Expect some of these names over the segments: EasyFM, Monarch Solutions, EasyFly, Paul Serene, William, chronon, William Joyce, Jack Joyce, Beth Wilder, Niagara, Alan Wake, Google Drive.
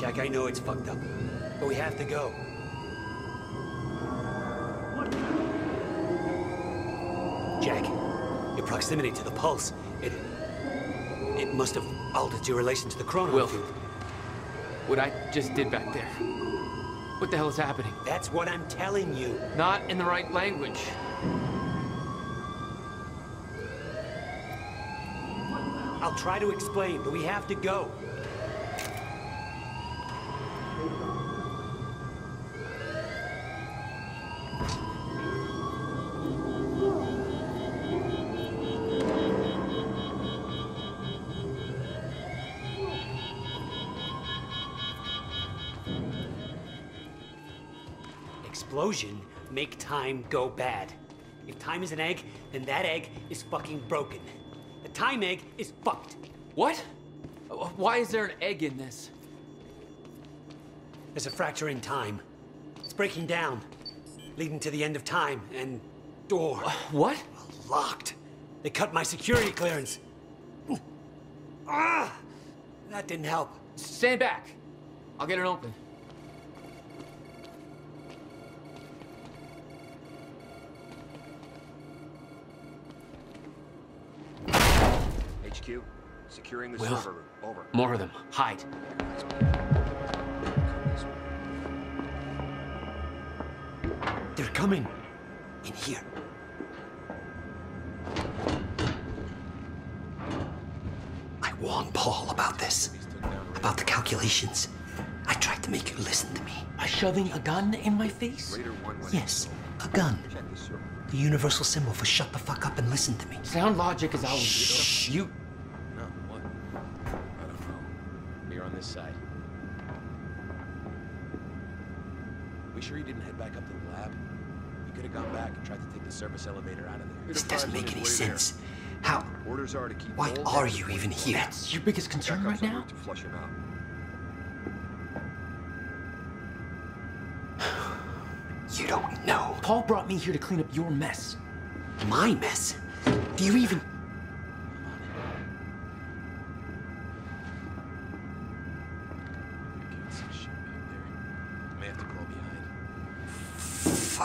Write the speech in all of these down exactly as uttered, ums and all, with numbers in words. Jack, I know it's fucked up, but we have to go. What? Jack, your proximity to the pulse, it... it must have altered your relation to the chrono. Will, what I just did back there. What the hell is happening? That's what I'm telling you. Not in the right language. I'll try to explain, but we have to go. Explosion make time go bad. If time is an egg, then that egg is fucking broken. The time egg is fucked. What? Why is there an egg in this? There's a fracture in time. It's breaking down, leading to the end of time and door. Uh, what? Locked. They cut my security clearance. Ah! That didn't help. Stand back. I'll get it open. H Q, securing the Will, server room. Over. More of them. Hide. They're coming. In here. I warned Paul about this. About the calculations. I tried to make you listen to me. By shoving a gun in my face? Yes, a gun. The universal symbol for shut the fuck up and listen to me. Sound logic is always... Shh. You... No, what? I don't know. We're on this side. We sure you didn't head back up to the lab? You could have gone back and tried to take the service elevator out of there. This doesn't make any sense. How... Orders are to keep... Why are you even here? That's your biggest concern right now? To flush him out. You don't know. Paul brought me here to clean up your mess. My mess? Do you even... I can't see shit back there. I may have to crawl behind. Fuck.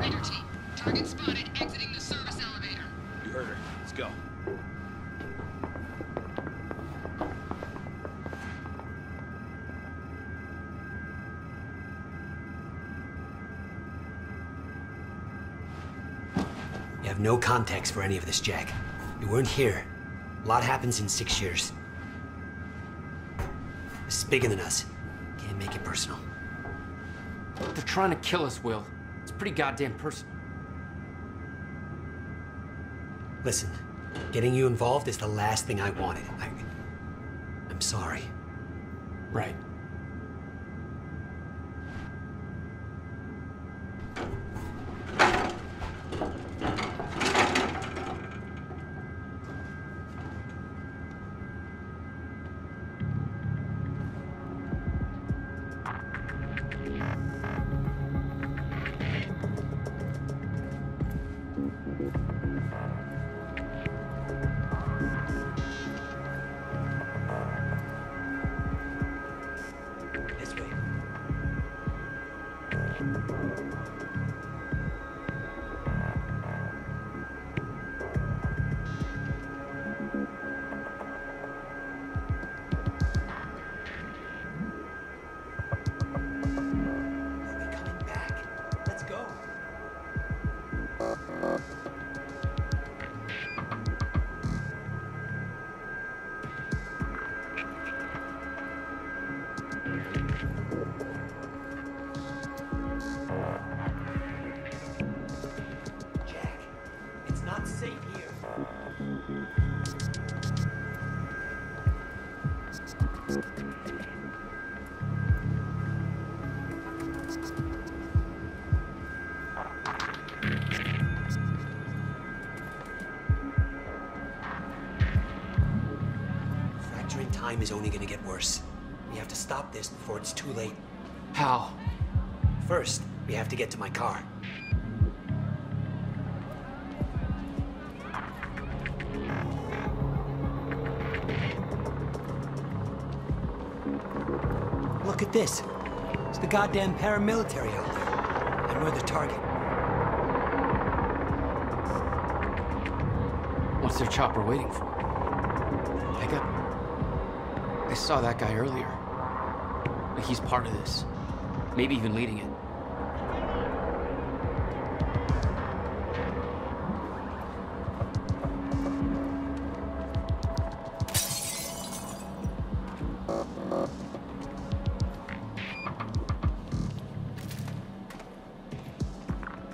Raider team, target spotted exiting the service elevator. You heard her. Let's go. I have no context for any of this, Jack. You weren't here. A lot happens in six years. This is bigger than us. Can't make it personal. They're trying to kill us, Will. It's pretty goddamn personal. Listen, getting you involved is the last thing I wanted. I... I'm sorry. Right. Is only gonna get worse. We have to stop this before it's too late. How? First, we have to get to my car. Look at this. It's the goddamn paramilitary out there. And we're the target. What's their chopper waiting for? I got... I saw that guy earlier. Like he's part of this. Maybe even leading it.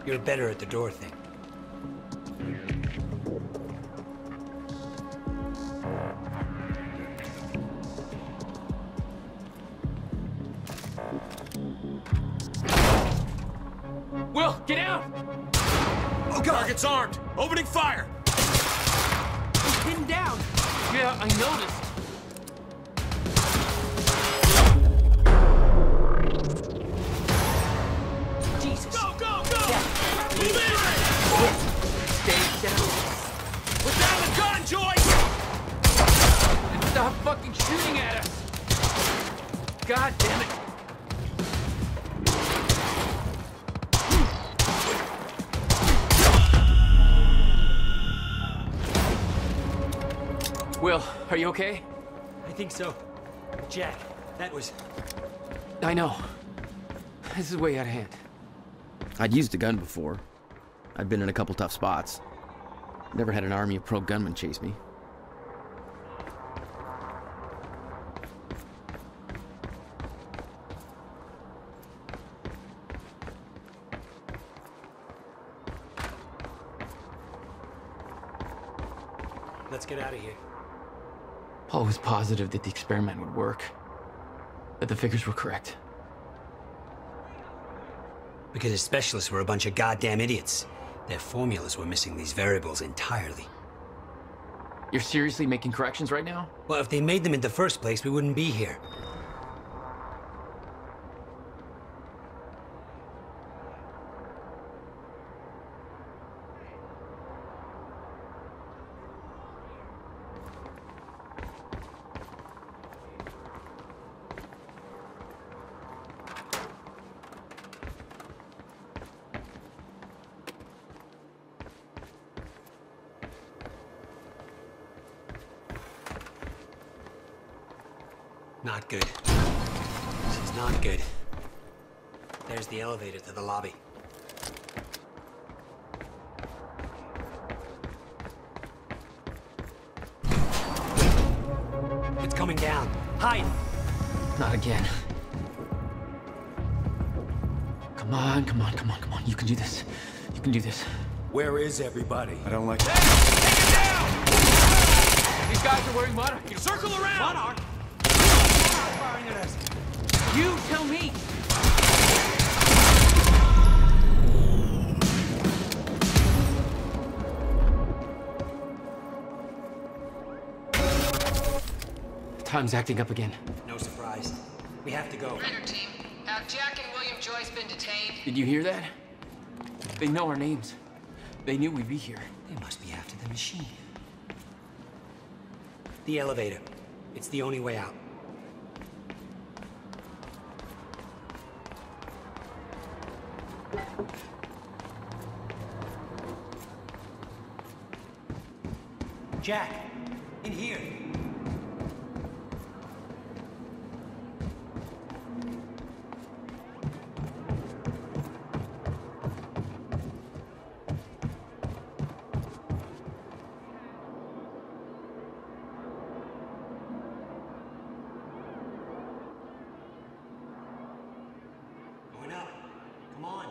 You're better at the door thing. Will, get out! Oh, God! Target's armed! Opening fire! He's pinned down! Yeah, I noticed. God damn it! Will, are you okay? I think so. Jack, that was... I know. This is way out of hand. I'd used a gun before. I'd been in a couple tough spots. Never had an army of pro gunmen chase me. Let's get out of here. Paul was positive that the experiment would work. That the figures were correct. Because his specialists were a bunch of goddamn idiots. Their formulas were missing these variables entirely. You're seriously making corrections right now? Well, if they made them in the first place, we wouldn't be here. Not good. This is not good. There's the elevator to the lobby. It's coming down. Hide! Not again. Come on, come on, come on, come on. You can do this. You can do this. Where is everybody? I don't like that. Hey, take it down! These guys are wearing Monarch. You circle around! Monarch? You tell me! Time's acting up again. No surprise. We have to go. Ritter team, have Jack and William Joyce been detained? Did you hear that? They know our names. They knew we'd be here. They must be after the machine. The elevator. It's the only way out. Jack, in here. Going up. Come on.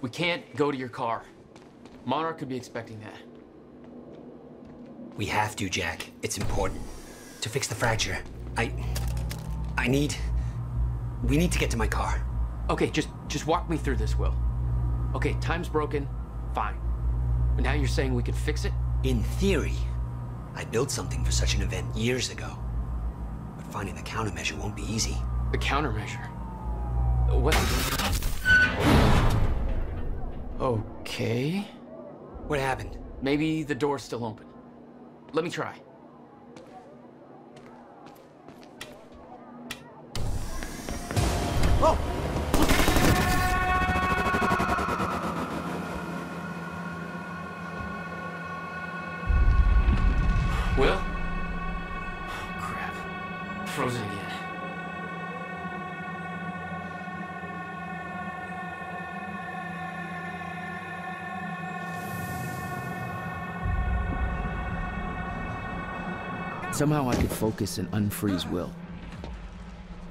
We can't go to your car. Monarch could be expecting that. We have to, Jack. It's important. To fix the fracture, I... I need... We need to get to my car. Okay, just, just walk me through this, Will. Okay, time's broken. Fine. But now you're saying we could fix it? In theory. I built something for such an event years ago. But finding the countermeasure won't be easy. The countermeasure? What? Okay... What happened? Maybe the door's still open. Let me try. Oh! Will? Oh, crap. Frozen again. Somehow I could focus and unfreeze Will,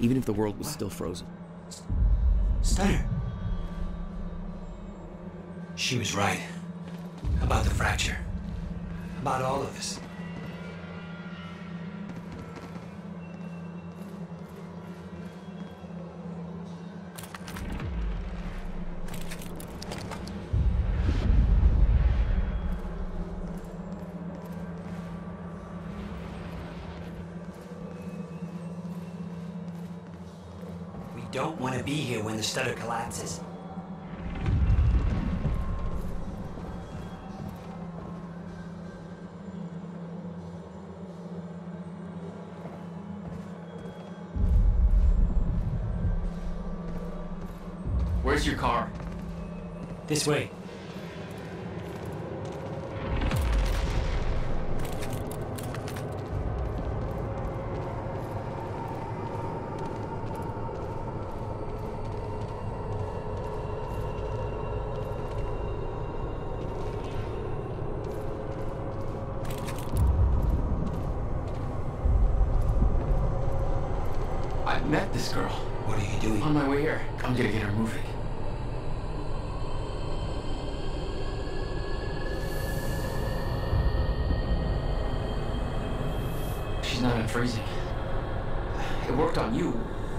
even if the world was still frozen. Stutter. She was right. About the fracture. About all of us. Don't want to be here when the stutter collapses. Where's your car? This way. Met this girl. What are you doing? On my way here. I'm gonna get her moving. She's not unfreezing. It worked on you.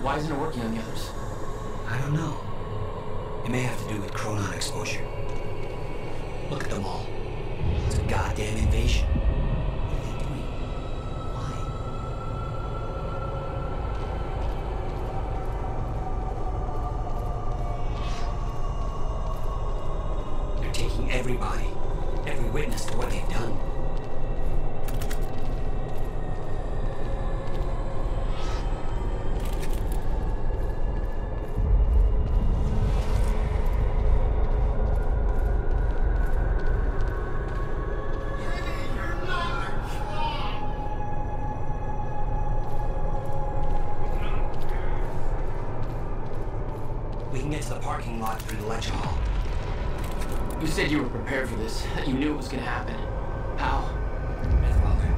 Why isn't it working on the others? I don't know. It may have to do with chronon exposure. Look at them all. It's a goddamn invasion. Everybody, every witness to what they've done. We can get to the parking lot through the lecture hall. You said you were prepared for this, that you knew it was gonna happen. How? Beth Wilder.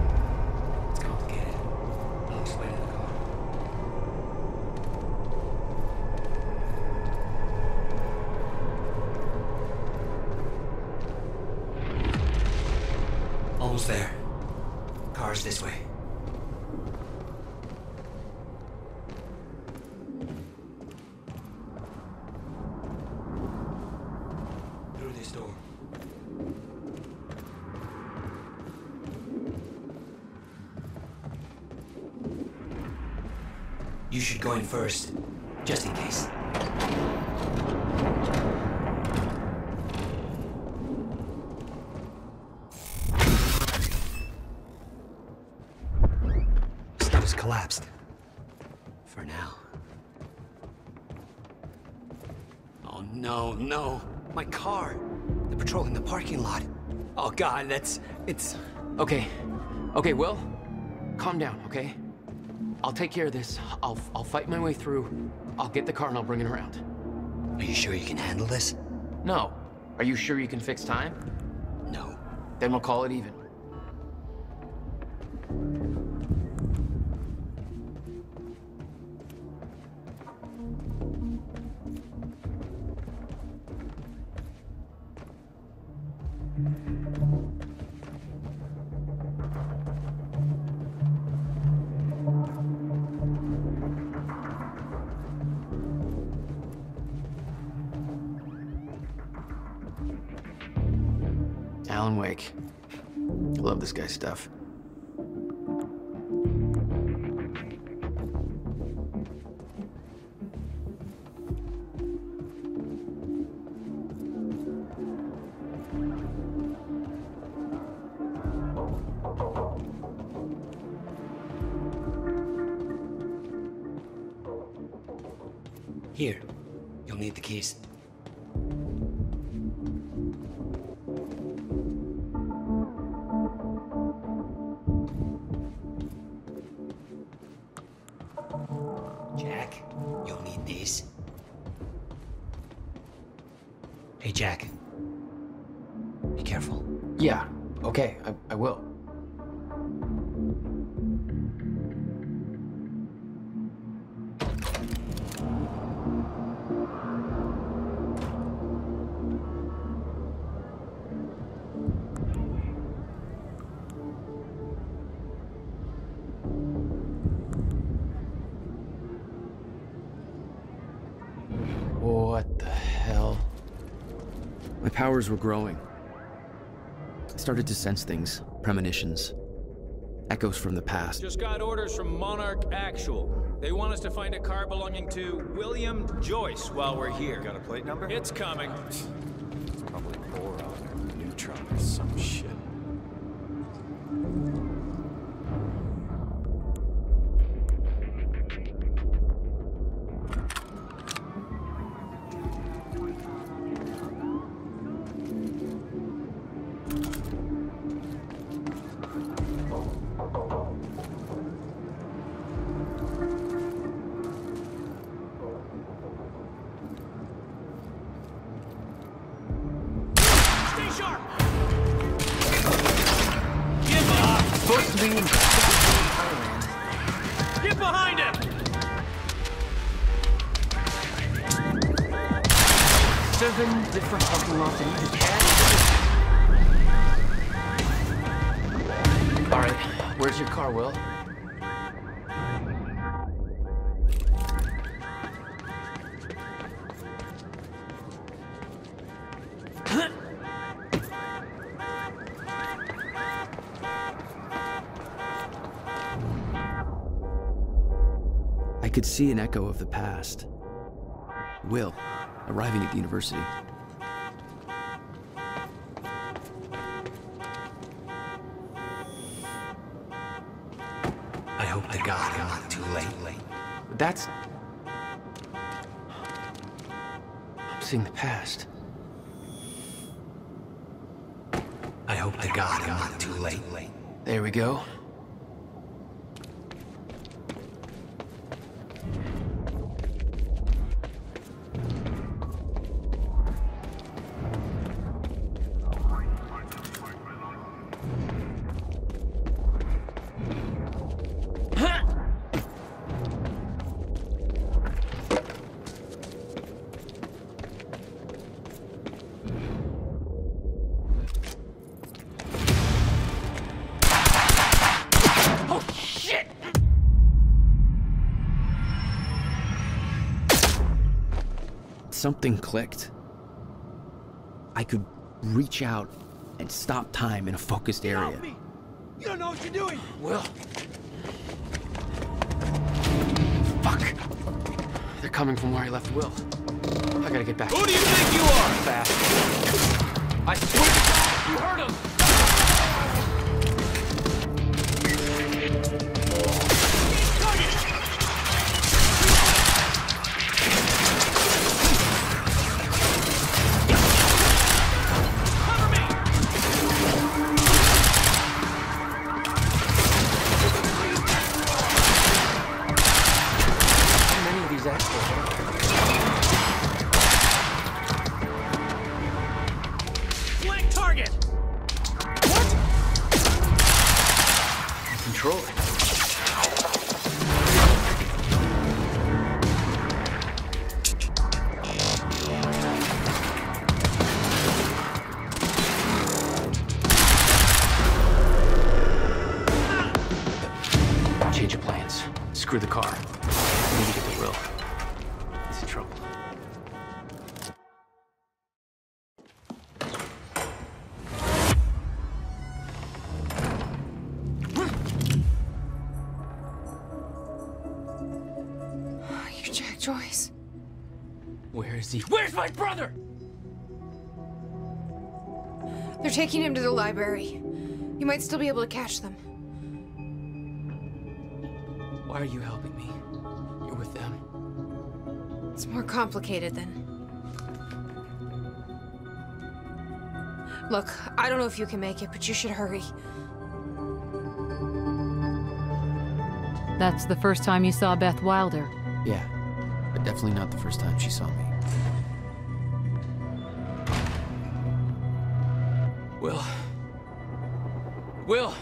It's complicated. I'll explain it in the car. Almost there. Car's this way. Door. You should go in first, just in case. Stuff's collapsed. For now. Oh no, no! My car! They're patrolling the parking lot. Oh God, that's... it's... Okay. Okay, Will. Calm down, okay? I'll take care of this. I'll, I'll fight my way through. I'll get the car and I'll bring it around. Are you sure you can handle this? No. Are you sure you can fix time? No. Then we'll call it even. Alan Wake. I love this guy's stuff. Here, you'll need the keys. Jack, you'll need these. Hey, Jack. Be careful. Yeah, okay, I, I will. What the hell? My powers were growing. I started to sense things, premonitions, echoes from the past. Just got orders from Monarch Actual. They want us to find a car belonging to William Joyce while we're here. Got a plate number? It's coming. It's probably boron or neutron or some shit. Get behind him! Seven different parking lots in each cat. All right, where's your car, Will? I could see an echo of the past. Will, arriving at the university. I hope to God I'm not too late. That's... I'm seeing the past. I hope to God I'm not too late. There we go. Something clicked. I could reach out and stop time in a focused area. Help me. You don't know what you're doing! Will. Fuck. They're coming from where I left Will. I gotta get back. Who do you think you are? Fast. I swear to God, you heard him! Blank target! What? Control it. Screw the car. We need to get the will. He's in trouble. You're Jack Joyce. Where is he? Where's my brother? They're taking him to the library. You might still be able to catch them. Why are you helping me? You're with them. It's more complicated than... Look, I don't know if you can make it, but you should hurry. That's the first time you saw Beth Wilder. Yeah, but definitely not the first time she saw me. Will. Will!